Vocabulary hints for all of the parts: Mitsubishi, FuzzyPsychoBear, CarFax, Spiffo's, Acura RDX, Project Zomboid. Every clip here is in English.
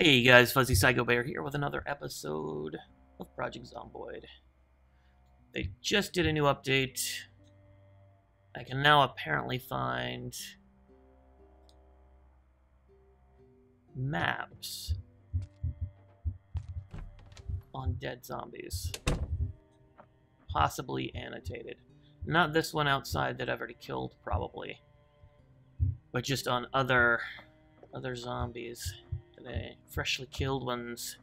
Hey you guys, FuzzyPsychoBear here with another episode of Project Zomboid. They just did a new update. I can now apparently find maps on dead zombies, possibly annotated. Not this one outside that I've already killed, probably, but just on other zombies today, freshly killed ones.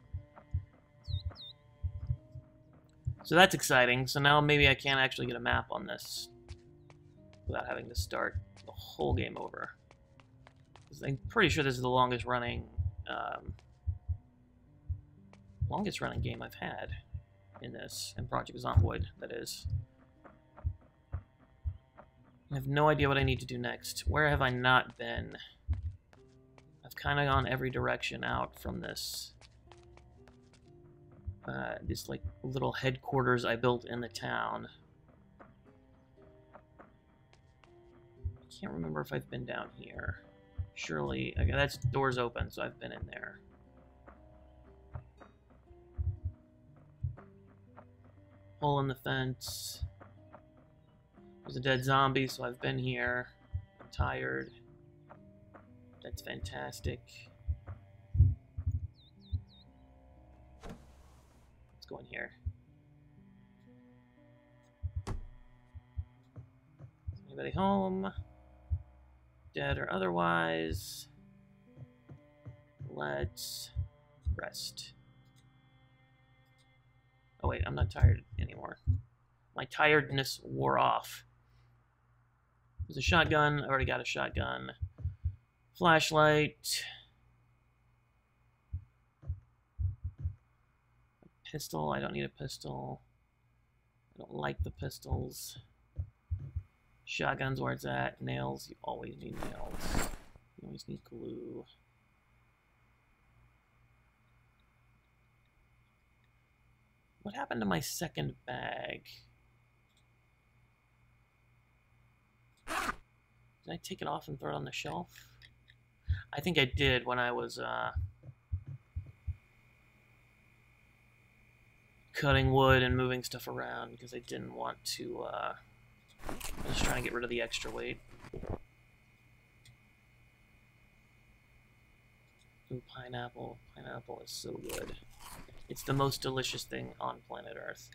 So that's exciting. So now maybe I can't actually get a map on this without having to start the whole game over. I'm pretty sure this is the longest running game I've had in this, in Project Zomboid, that is. I have no idea what I need to do next. Where have I not been? I've kind of gone every direction out from this. This like little headquarters I built in the town. I can't remember if I've been down here. Surely, okay, that's doors open, so I've been in there. Hole in the fence. There's a dead zombie, so I've been here. I'm tired. That's fantastic. Let's go in here. Is anybody home? Dead or otherwise. Let's rest. Oh wait, I'm not tired anymore. My tiredness wore off. There's a shotgun. I already got a shotgun. Flashlight. A pistol. I don't need a pistol. I don't like the pistols. Shotgun's where it's at. Nails, you always need nails. You always need glue. What happened to my second bag? Did I take it off and throw it on the shelf? I think I did when I was cutting wood and moving stuff around, because I didn't want to I'm just trying to get rid of the extra weight. Ooh, pineapple. Pineapple is so good. It's the most delicious thing on planet Earth.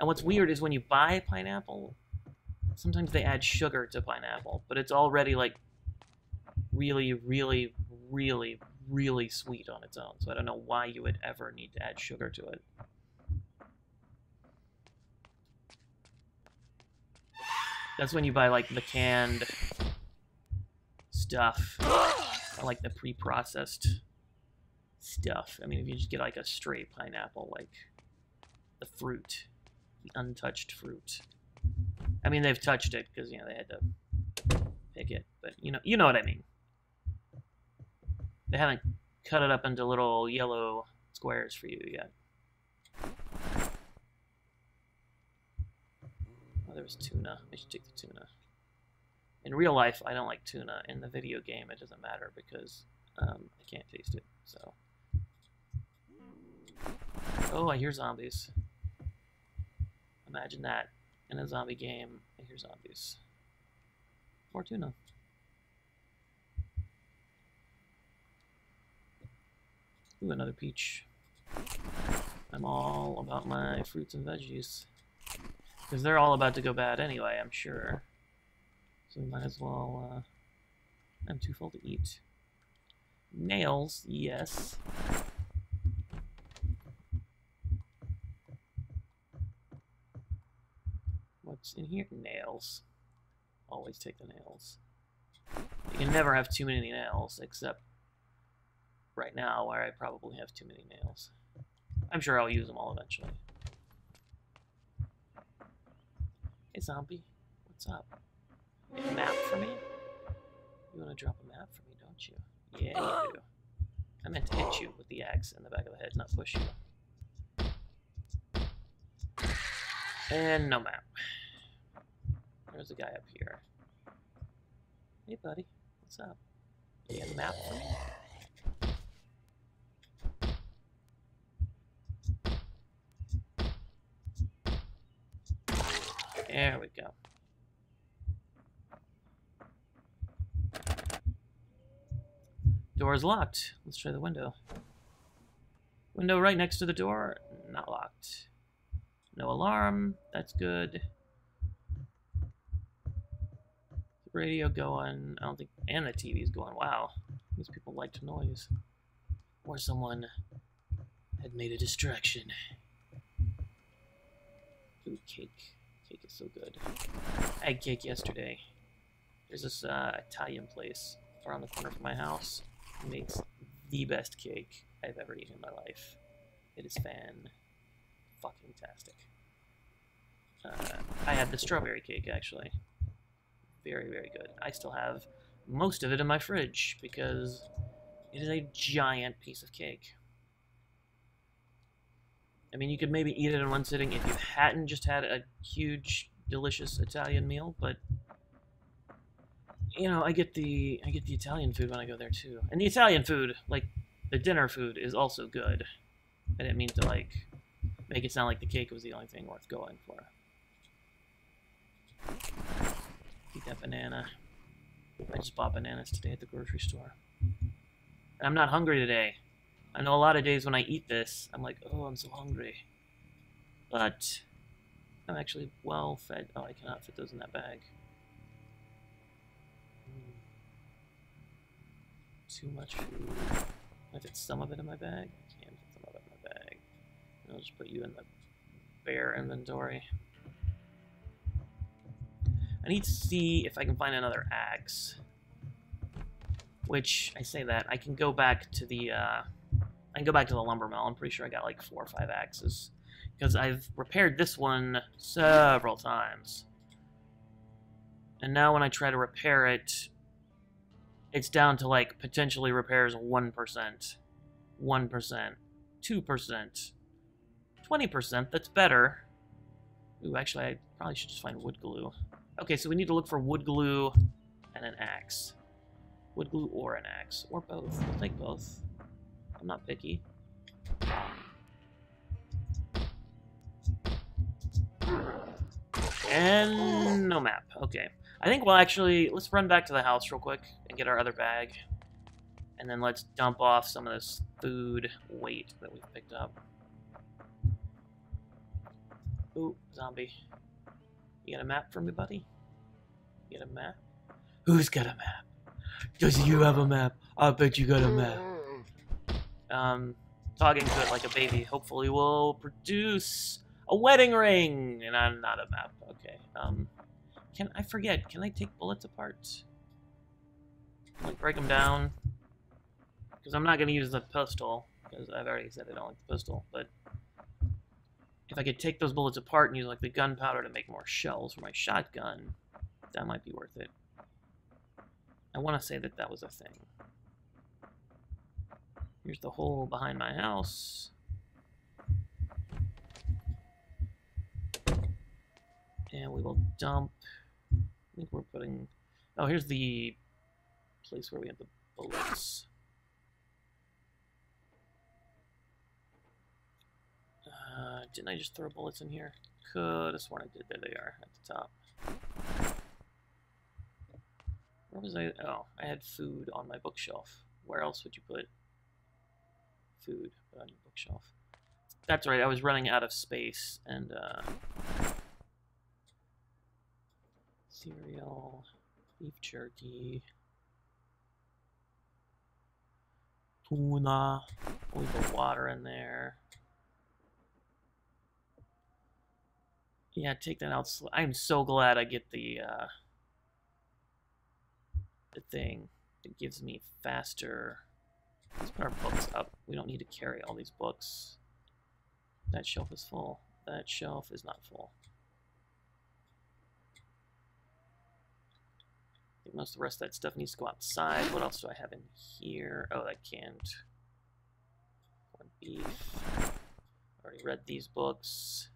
And what's weird is when you buy pineapple, sometimes they add sugar to pineapple, but it's already like really, really, really, really sweet on its own. So I don't know why you would ever need to add sugar to it. That's when you buy, like, the canned stuff, or, like, the pre-processed stuff. I mean, if you just get, like, a stray pineapple, like, the fruit, the untouched fruit. I mean, they've touched it, because, you know, they had to pick it, but you know what I mean. They haven't cut it up into little yellow squares for you yet. Oh, there was tuna. I should take the tuna. In real life, I don't like tuna. In the video game, it doesn't matter because I can't taste it. So. Oh, I hear zombies. Imagine that. In a zombie game, I hear zombies. Or tuna. Ooh, another peach. I'm all about my fruits and veggies. Because they're all about to go bad anyway, I'm sure. So we might as well, I'm too full to eat. Nails, yes. What's in here? Nails. Always take the nails. You can never have too many nails, except right now, where I probably have too many nails. I'm sure I'll use them all eventually. Hey zombie, what's up? You have a map for me? You want to drop a map for me, don't you? Yeah, you do. I meant to hit you with the axe in the back of the head, not push you. And no map. There's a guy up here. Hey buddy, what's up? You got a map for me? There we go. Door is locked. Let's try the window. Window right next to the door, not locked. No alarm, that's good. The radio going, I don't think, and the TV's going. Wow, these people liked noise. Or someone had made a distraction. Ooh, cake. Cake is so good. I had cake yesterday. There's this Italian place around the corner from my house. It makes the best cake I've ever eaten in my life. It is fan-fucking-tastic. I had the strawberry cake, actually. Very, very good. I still have most of it in my fridge because it is a giant piece of cake. I mean, you could maybe eat it in one sitting if you hadn't just had a huge, delicious Italian meal, but you know, I get the Italian food when I go there too. And the Italian food, like the dinner food, is also good. I didn't mean to like make it sound like the cake was the only thing worth going for. Eat that banana. I just bought bananas today at the grocery store. And I'm not hungry today. I know a lot of days when I eat this, I'm like, oh, I'm so hungry. But I'm actually well fed. Oh, I cannot fit those in that bag. Too much food. I fit some of it in my bag. I can't fit some of it in my bag. I'll just put you in the bear inventory. I need to see if I can find another axe. Which, I say that, I can go back to the, I can go back to the lumber mill. I'm pretty sure I got like 4 or 5 axes. Because I've repaired this one several times. And now when I try to repair it, it's down to like potentially repairs 1%. 1%. 2%. 20%, that's better. Ooh, actually I probably should just find wood glue. Okay, so we need to look for wood glue and an axe. Wood glue or an axe. Or both. We'll take both. I'm not picky. And no map. Okay. I think we'll actually, let's run back to the house real quick and get our other bag. And then let's dump off some of this food weight that we've picked up. Ooh, zombie. You got a map for me, buddy? You got a map? Who's got a map? Does you have a map? I bet you got a map. Talking to it like a baby hopefully will produce a wedding ring! And I'm not a map. Okay. Can I take bullets apart? Like, break them down? Because I'm not going to use the pistol, because I've already said I don't like the pistol, but if I could take those bullets apart and use, like, the gunpowder to make more shells for my shotgun, that might be worth it. I want to say that that was a thing. Here's the hole behind my house. And we will dump... I think we're putting... Oh, here's the place where we have the bullets. Didn't I just throw bullets in here? Could have sworn I did. There they are, at the top. Where was I? Oh, I had food on my bookshelf. Where else would you put food on your bookshelf? That's right, I was running out of space, and, cereal, beef jerky, tuna, we put water in there. Yeah, take that out. I'm so glad I get the thing that gives me faster. Let's put our books up. We don't need to carry all these books. That shelf is full. That shelf is not full. I think most of the rest of that stuff needs to go outside. What else do I have in here? Oh, that canned corned beef. Already read these books.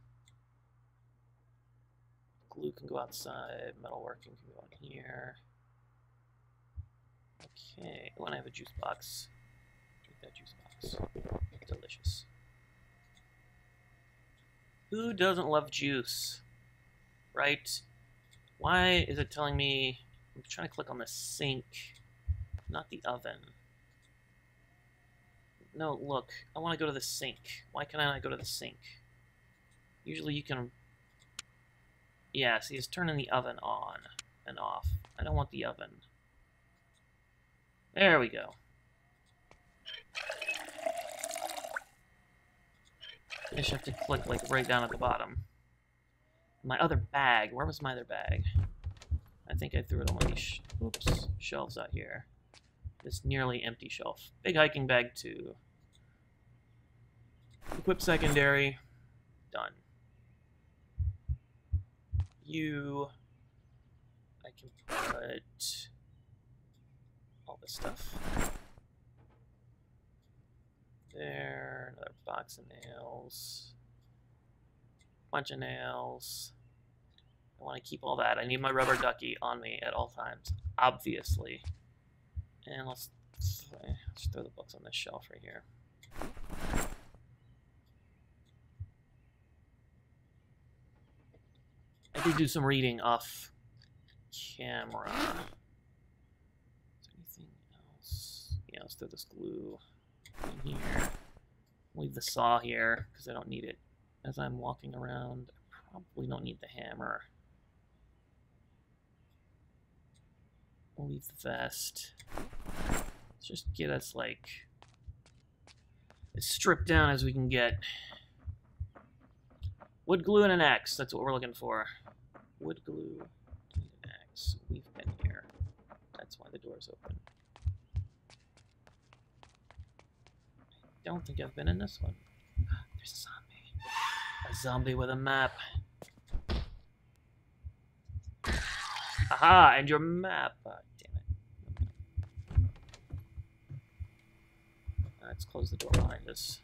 Glue can go outside. Metalworking can go on here. Okay, when I have a juice box, drink that juice box. Delicious. Who doesn't love juice? right? Why is it telling me? I'm trying to click on the sink, not the oven. No, look, I want to go to the sink. Why can I not go to the sink? Usually you can... Yeah, see, it's turning the oven on and off. I don't want the oven. There we go. I just have to click, like, right down at the bottom. My other bag. Where was my other bag? I think I threw it on one of these shelves out here. This nearly empty shelf. Big hiking bag, too. Equip secondary. Done. You. I can put all this stuff there. Another box of nails. Bunch of nails. I want to keep all that. I need my rubber ducky on me at all times, obviously. And let's throw the books on this shelf right here. I did do some reading off camera. Is there anything else? Yeah, let's throw this glue in here. Leave the saw here because I don't need it. As I'm walking around, I probably don't need the hammer. We'll leave the vest. Let's just get us, like, as stripped down as we can get. Wood glue and an axe. That's what we're looking for. Wood glue and an axe. We've been here. That's why the door's open. I don't think I've been in this one. There's a zombie. A zombie with a map. Aha, and your map. Oh, damn it. Let's close the door behind us.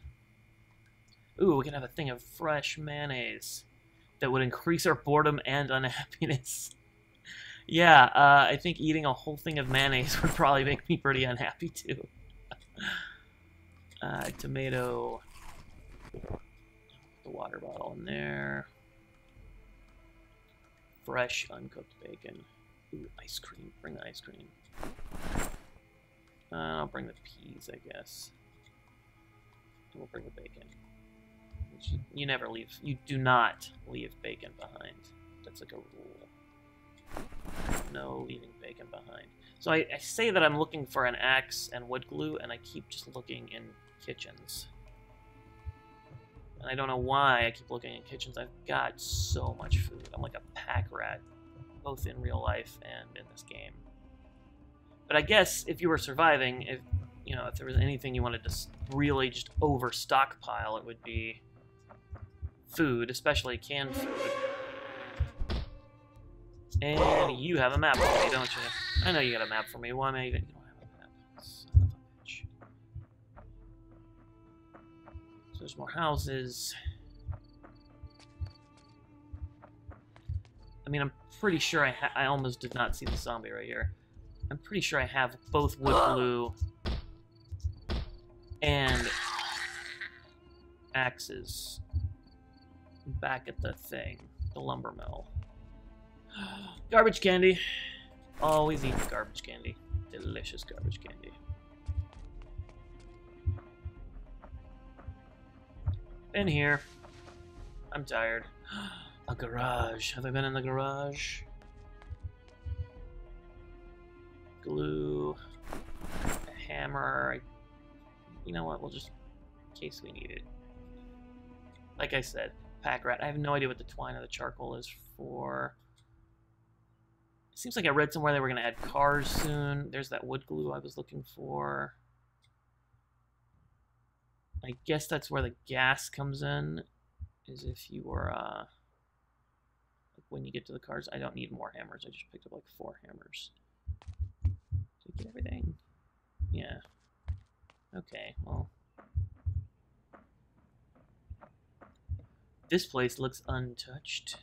Ooh, we can have a thing of fresh mayonnaise that would increase our boredom and unhappiness. Yeah, I think eating a whole thing of mayonnaise would probably make me pretty unhappy, too. Tomato. The water bottle in there. Fresh, uncooked bacon. Ooh, ice cream. Bring the ice cream. I'll bring the peas, I guess. We'll bring the bacon. You never leave. You do not leave bacon behind. That's like a rule. No leaving bacon behind. So I say that I'm looking for an axe and wood glue, and I keep just looking in kitchens. And I don't know why I keep looking in kitchens. I've got so much food. I'm like a pack rat, both in real life and in this game. But I guess if you were surviving, if you know, if there was anything you wanted to really just over stockpile, it would be food, especially canned food. And you have a map for me, don't you? I know you got a map for me. Why am I even? You don't have a map. Son of a bitch. So there's more houses. I mean, I'm pretty sure I almost did not see the zombie right here. I'm pretty sure I have both wood glue and axes back at the thing, the lumber mill. Garbage candy. Always eat garbage candy. Delicious garbage candy. Been here. I'm tired. A garage. Have I been in the garage? Glue. A hammer. You know what? We'll just, in case we need it. Like I said, pack rat. I have no idea what the twine or the charcoal is for. It seems like I read somewhere they were going to add cars soon. There's that wood glue I was looking for. I guess that's where the gas comes in. Is if you were, like when you get to the cars. I don't need more hammers. I just picked up like 4 hammers. Did I get everything? Yeah. Okay, well. This place looks untouched.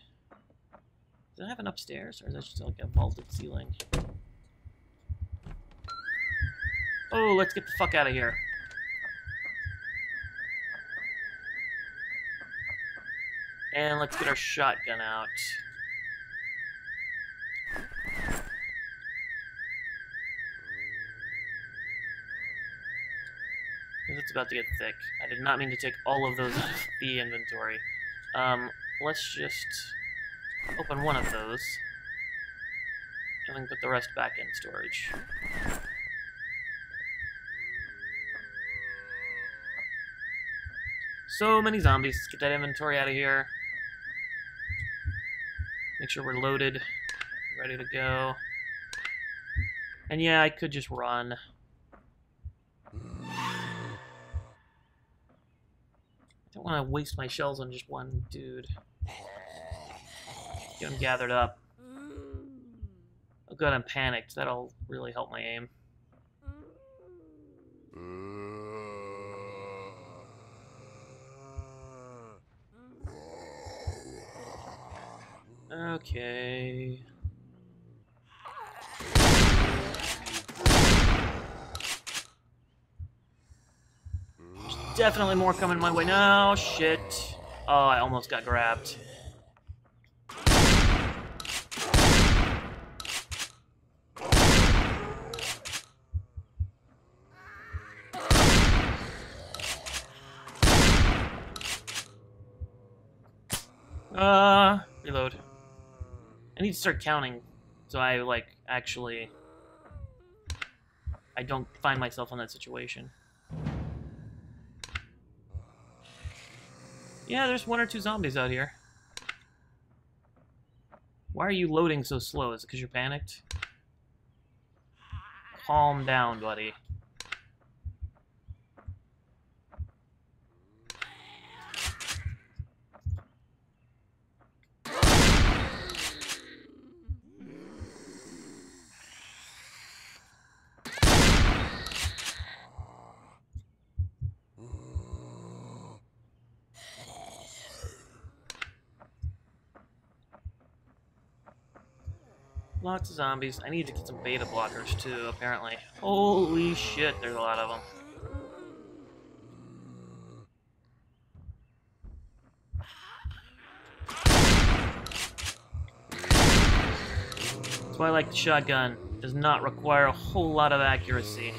Does it have an upstairs, or is that just like a vaulted ceiling? Oh, let's get the fuck out of here. And let's get our shotgun out. because it's about to get thick. I did not mean to take all of those out of the inventory. Let's just open one of those and then put the rest back in storage. So many zombies. Let's get that inventory out of here. Make sure we're loaded, ready to go. And yeah, I could just run. I don't want to waste my shells on just one dude. Get them gathered up. Oh god, I'm panicked. That'll really help my aim. Okay. Definitely more coming my way. No, shit. Oh, I almost got grabbed. Reload. I need to start counting so I, like, actually... I don't find myself in that situation. Yeah, there's one or two zombies out here. Why are you loading so slow? Is it because you're panicked? Calm down, buddy. Lots of zombies. I need to get some beta blockers, too, apparently. Holy shit, there's a lot of them. That's why I like the shotgun. It does not require a whole lot of accuracy.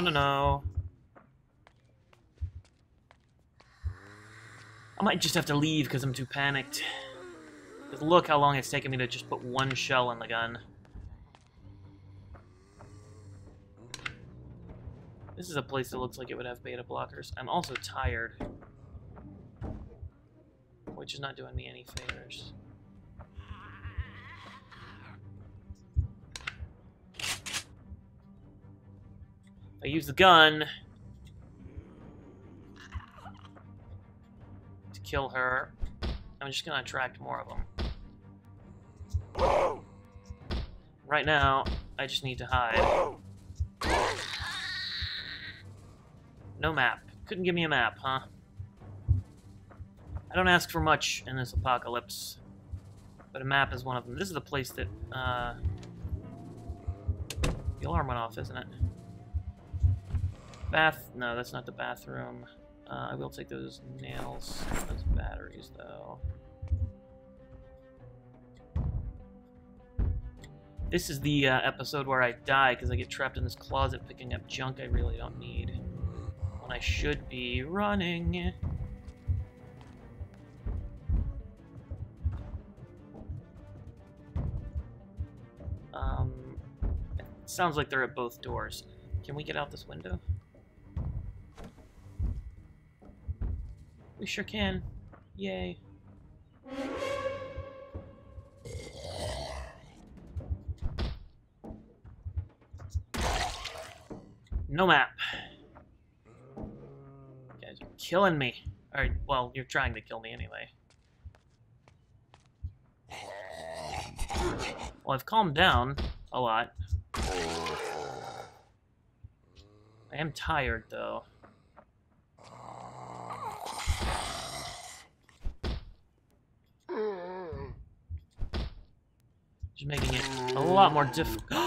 No. I might just have to leave because I'm too panicked. Because look how long it's taken me to just put one shell in the gun. This is a place that looks like it would have beta blockers. I'm also tired, which is not doing me any favors. I use the gun to kill her. I'm just gonna attract more of them. Right now, I just need to hide. No map. Couldn't give me a map, huh? I don't ask for much in this apocalypse, but a map is one of them. This is the place that, the alarm went off, isn't it? Bath? No, that's not the bathroom. I will take those nails, those batteries, though. This is the episode where I die because I get trapped in this closet picking up junk I really don't need when I should be running. It sounds like they're at both doors. Can we get out this window? We sure can. Yay. No map. You guys are killing me. Alright, well, you're trying to kill me anyway. Well, I've calmed down a lot. I am tired, though. Just making it a lot more difficult.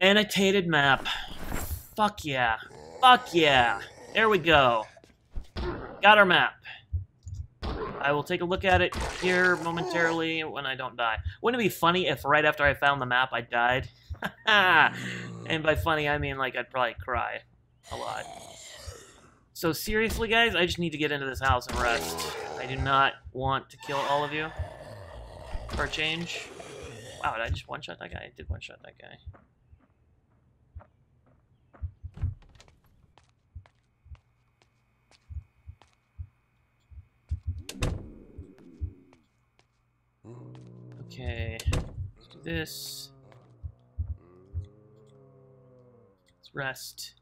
Annotated map. Fuck yeah. Fuck yeah. There we go. Got our map. I will take a look at it here momentarily when I don't die. Wouldn't it be funny if right after I found the map I died? And by funny, I mean like I'd probably cry a lot. So seriously, guys, I just need to get into this house and rest. I do not want to kill all of you. For a change. Wow, did I just one-shot that guy? I did one-shot that guy. Okay, let's do this. Let's rest.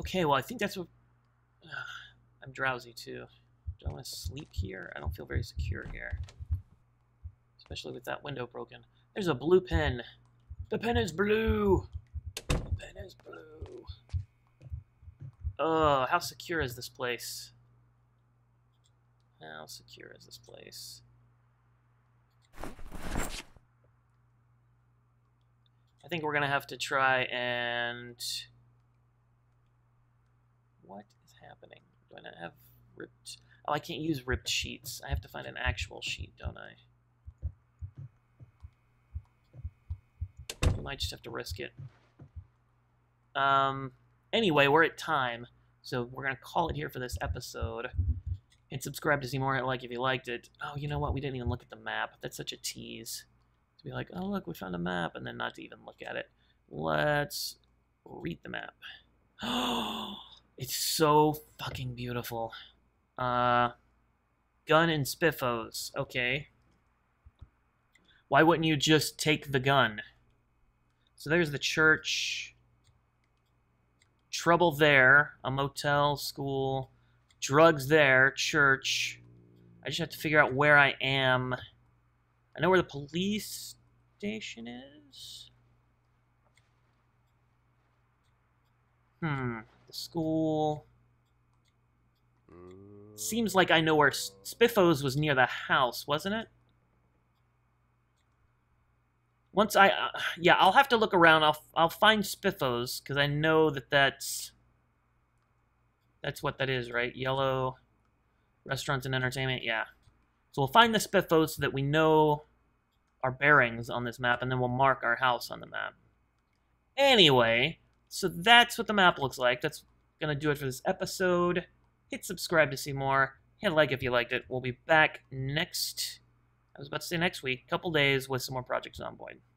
Okay, well, I think that's what... I'm drowsy, too. Do I want to sleep here? I don't feel very secure here. Especially with that window broken. There's a blue pen. The pen is blue! That is blue. Oh, how secure is this place? How secure is this place? I think we're gonna have to try and... What is happening? Do I not have ripped... Oh, I can't use ripped sheets. I have to find an actual sheet, don't I? I might just have to risk it. Anyway, we're at time, so we're going to call it here for this episode. And subscribe to see more, like if you liked it. Oh, you know what? We didn't even look at the map. That's such a tease. To be like, oh, look, we found a map, and then not to even look at it. Let's read the map. Oh, it's so fucking beautiful. Gun and Spiffo's. Okay. Why wouldn't you just take the gun? So there's the church... Trouble there, a motel, school, drugs there, church. I just have to figure out where I am. I know where the police station is. The school. Seems like I know where Spiffo's was near the house, wasn't it? Once I, yeah, I'll have to look around. I'll find Spiffo's because I know that that's what that is, right? Yellow restaurants and entertainment, yeah. So we'll find the Spiffo's so that we know our bearings on this map, and then we'll mark our house on the map. Anyway, so that's what the map looks like. That's gonna do it for this episode. Hit subscribe to see more. Hit like if you liked it. We'll be back next. I was about to say next week, couple days with some more Project Zomboid.